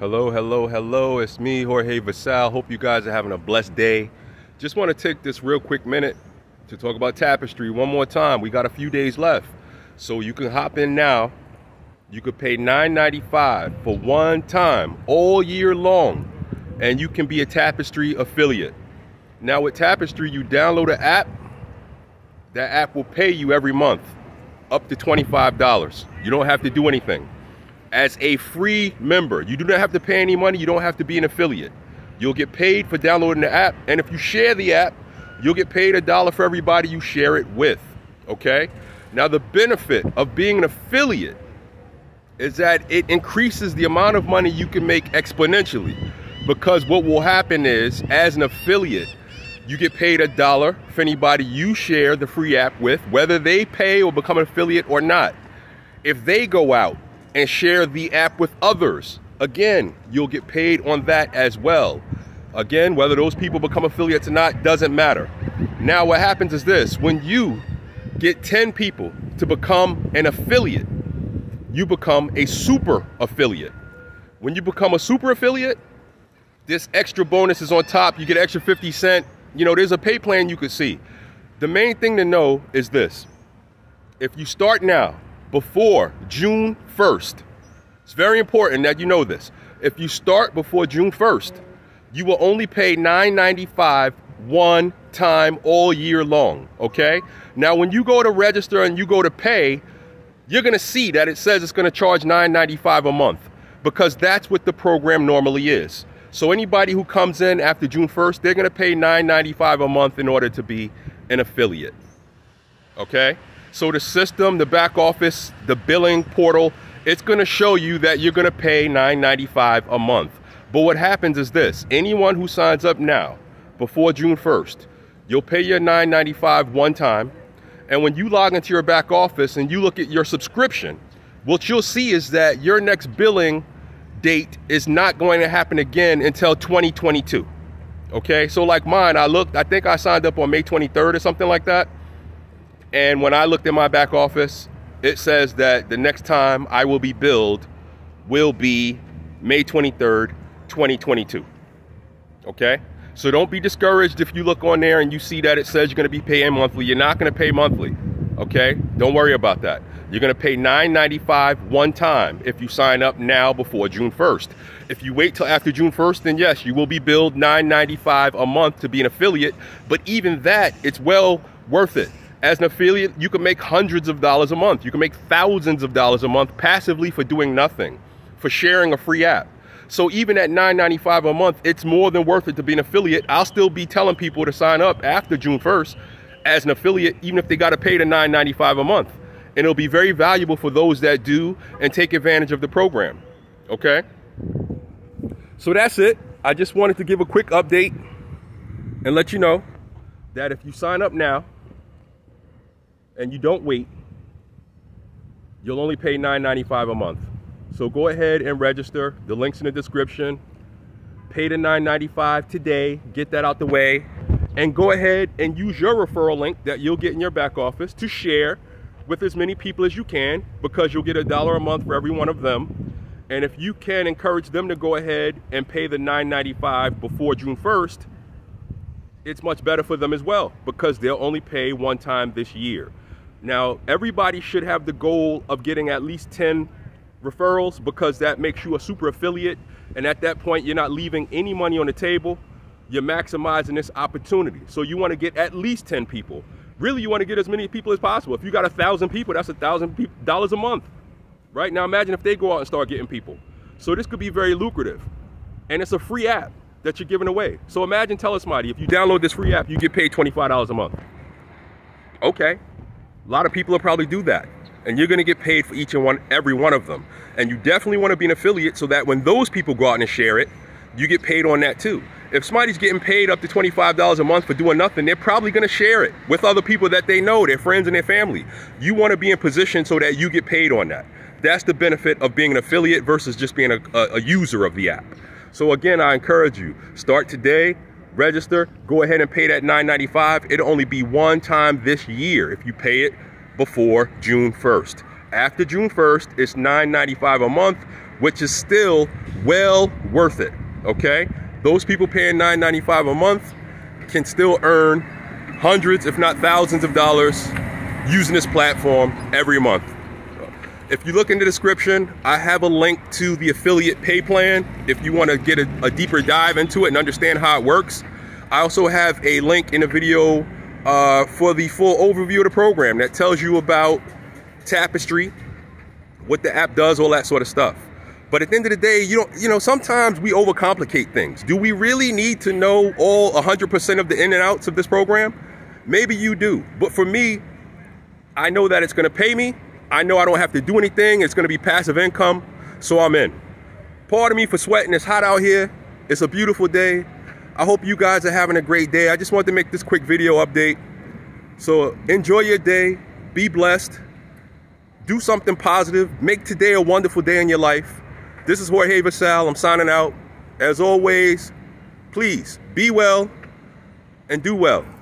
Hello, hello, hello. It's me, Jorge Vassall. Hope you guys are having a blessed day. Just want to take this real quick minute to talk about Tapestri one more time. We got a few days left. So you can hop in now. You could pay $9.95 for one time all year long, and you can be a Tapestri affiliate. Now with Tapestri, you download an app. That app will pay you every month up to $25. You don't have to do anything. As a free member, you do not have to pay any money. You don't have to be an affiliate. You'll get paid for downloading the app. And if you share the app, you'll get paid $1 for everybody you share it with. Okay? Now, the benefit of being an affiliate is that it increases the amount of money you can make exponentially. Because what will happen is, as an affiliate, you get paid $1 for anybody you share the free app with, whether they pay or become an affiliate or not. If they go out and share the app with others, again, you'll get paid on that as well. Again, whether those people become affiliates or not doesn't matter. Now what happens is this: when you get 10 people to become an affiliate, you become a super affiliate. When you become a super affiliate, this extra bonus is on top. You get an extra 50 cents. You know, there's a pay plan you could see. The main thing to know is this: if you start now, before June 1st, it's very important that you know this. If you start before June 1st, you will only pay $9.95 one time all year long, okay? Now, when you go to register and you go to pay, you're gonna see that it says it's gonna charge $9.95 a month, because that's what the program normally is. So anybody who comes in after June 1st, they're gonna pay $9.95 a month in order to be an affiliate, okay? So the system, the back office, the billing portal, it's going to show you that you're going to pay $9.95 a month. But what happens is this: anyone who signs up now, before June 1st, you'll pay your $9.95 one time. And when you log into your back office and you look at your subscription, what you'll see is that your next billing date is not going to happen again until 2022. Okay, so like mine, I looked, I think I signed up on May 23rd or something like that. And when I looked in my back office, it says that the next time I will be billed will be May 23rd, 2022. Okay? So don't be discouraged if you look on there and you see that it says you're going to be paying monthly. You're not going to pay monthly. Okay? Don't worry about that. You're going to pay $9.95 one time if you sign up now before June 1st. If you wait till after June 1st, then yes, you will be billed $9.95 a month to be an affiliate. But even that, it's well worth it. As an affiliate, you can make hundreds of dollars a month. You can make thousands of dollars a month passively for doing nothing, for sharing a free app. So even at $9.95 a month, it's more than worth it to be an affiliate. I'll still be telling people to sign up after June 1st as an affiliate, even if they got to pay the $9.95 a month. And it'll be very valuable for those that do and take advantage of the program, okay? So that's it. I just wanted to give a quick update and let you know that if you sign up now, and you don't wait, you'll only pay $9.95 a month. So go ahead and register. The link's in the description. Pay the $9.95 today. Get that out the way. And go ahead and use your referral link that you'll get in your back office to share with as many people as you can, because you'll get $1 a month for every one of them. And if you can encourage them to go ahead and pay the $9.95 before June 1st, it's much better for them as well, because they'll only pay one time this year. Now, everybody should have the goal of getting at least 10 referrals, because that makes you a super affiliate. And at that point, you're not leaving any money on the table. You're maximizing this opportunity. So you want to get at least 10 people. Really, you want to get as many people as possible. If you got 1,000 people, that's $1,000 a month. Right? Now, imagine if they go out and start getting people. So this could be very lucrative. And it's a free app that you're giving away. So imagine telling somebody, if you download this free app, you get paid $25 a month. Okay. A lot of people will probably do that, and you're gonna get paid for each and every one of them. And you definitely wanna be an affiliate so that when those people go out and share it, you get paid on that too. If somebody's getting paid up to $25 a month for doing nothing, they're probably gonna share it with other people that they know, their friends and their family. You wanna be in position so that you get paid on that. That's the benefit of being an affiliate versus just being a user of the app. So again, I encourage you, start today. Register, go ahead and pay that $9.95. It'll only be one time this year if you pay it before June 1st. After June 1st, it's $9.95 a month. which is still well worth it, okay? Those people paying $9.95 a month can still earn hundreds, if not thousands of dollars using this platform every month. If you look in the description, I have a link to the affiliate pay plan if you want to get a deeper dive into it and understand how it works. I also have a link in the video for the full overview of the program that tells you about Tapestri, what the app does, all that sort of stuff. But at the end of the day, sometimes we overcomplicate things. Do we really need to know all 100% of the in and outs of this program? Maybe you do. But for me, I know that it's going to pay me. I know I don't have to do anything. It's going to be passive income. So I'm in. Pardon me for sweating. It's hot out here. It's a beautiful day. I hope you guys are having a great day. I just wanted to make this quick video update. So enjoy your day. Be blessed. Do something positive. Make today a wonderful day in your life. This is Jorge Vassall. I'm signing out. As always, please be well and do well.